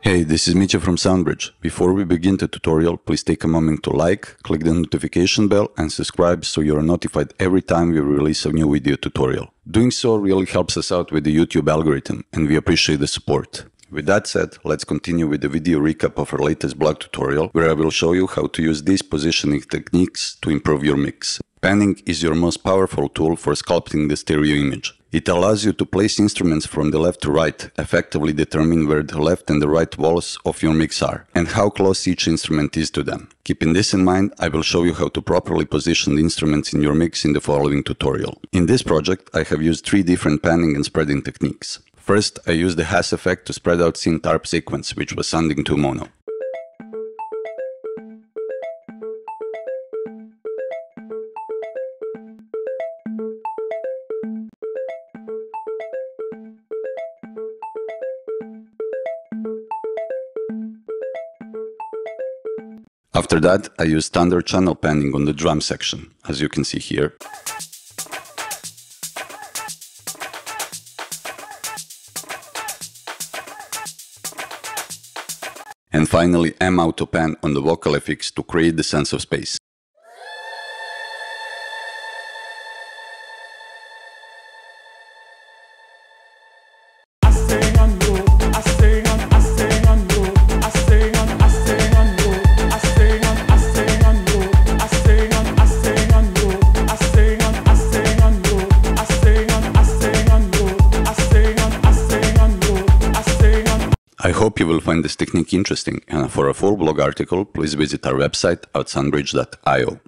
Hey, this is Micah from SoundBridge. Before we begin the tutorial, please take a moment to like, click the notification bell and subscribe so you're notified every time we release a new video tutorial. Doing so really helps us out with the YouTube algorithm and we appreciate the support. With that said, let's continue with the video recap of our latest blog tutorial where I will show you how to use these positioning techniques to improve your mix. Panning is your most powerful tool for sculpting the stereo image. It allows you to place instruments from the left to right, effectively determine where the left and the right walls of your mix are, and how close each instrument is to them. Keeping this in mind, I will show you how to properly position the instruments in your mix in the following tutorial. In this project, I have used three different panning and spreading techniques. First, I used the Haas effect to spread out synth harp sequence, which was sounding too mono. After that, I use standard channel panning on the drum section, as you can see here. And finally, M auto pan on the vocal effects to create the sense of space. I hope you will find this technique interesting, and for a full blog article, please visit our website at SoundBridge.io.